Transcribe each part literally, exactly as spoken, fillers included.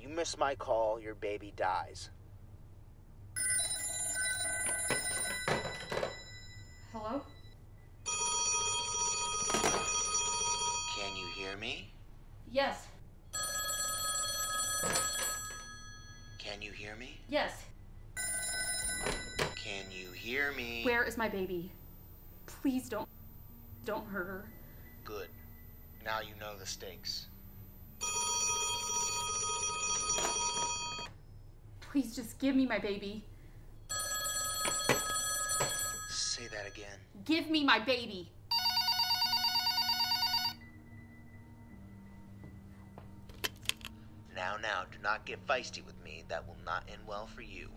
If you miss my call, your baby dies. Hello? Can you hear me? Yes. Can you hear me? Yes. Can you hear me? Where is my baby? Please don't, don't hurt her. Good. Now you know the stakes. Please just give me my baby. Say that again. Give me my baby. Now, now, do not get feisty with me. That will not end well for you.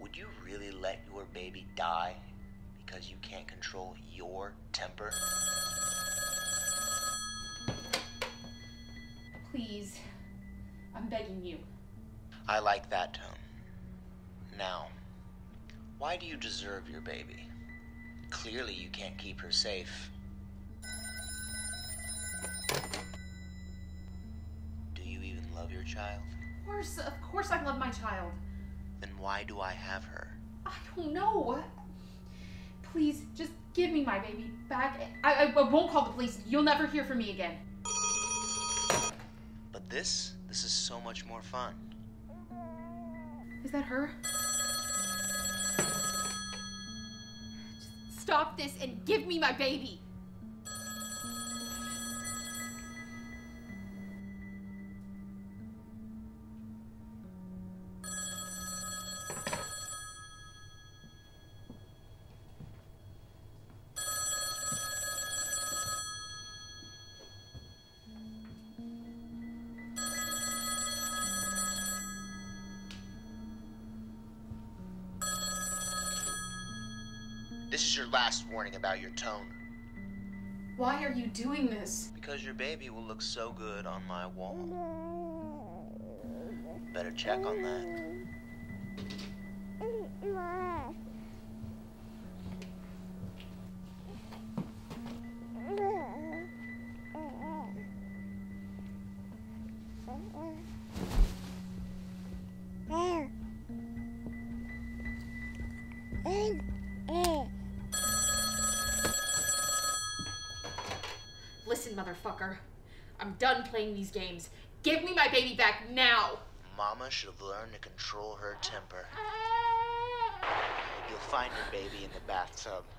Would you really let your baby die because you can't control your temper? Please, I'm begging you. I like that tone. Now, why do you deserve your baby? Clearly you can't keep her safe. Do you even love your child? Of course, of course I love my child. Then why do I have her? I don't know. Please, just give me my baby back. I, I, I won't call the police. You'll never hear from me again. But this, this is so much more fun. Is that her? Just stop this and give me my baby. This is your last warning about your tone. Why are you doing this? Because your baby will look so good on my wall. Better check on that. Listen, motherfucker. I'm done playing these games. Give me my baby back now! Mama should have learned to control her temper. You'll find your baby in the bathtub.